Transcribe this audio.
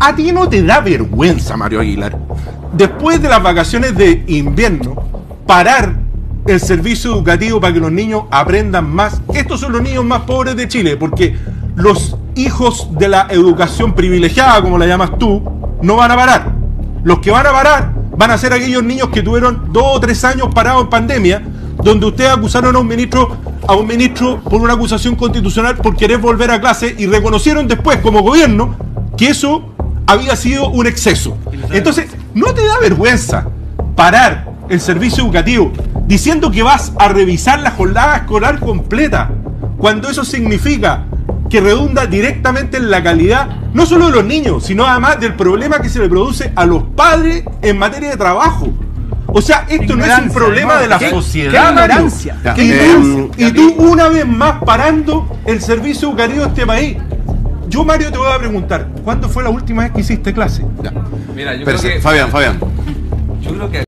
¿A ti no te da vergüenza, Mario Aguilar, después de las vacaciones de invierno, parar el servicio educativo para que los niños aprendan más? Estos son los niños más pobres de Chile, porque los hijos de la educación privilegiada, como la llamas tú, no van a parar. Los que van a parar van a ser aquellos niños que tuvieron 2 o 3 años parados en pandemia, donde ustedes acusaron a un ministro por una acusación constitucional por querer volver a clase, y reconocieron después como gobierno que eso había sido un exceso. Entonces, ¿no te da vergüenza parar el servicio educativo diciendo que vas a revisar la jornada escolar completa, cuando eso significa que redunda directamente en la calidad, no solo de los niños, sino además del problema que se le produce a los padres en materia de trabajo? O sea, esto no es un problema de la sociedad. ¡Qué ignorancia! Y tú, una vez más, parando el servicio educativo de este país. Yo, Mario, te voy a preguntar, ¿cuándo fue la última vez que hiciste clase? Ya. Mira, yo creo que... Fabián. Yo creo que...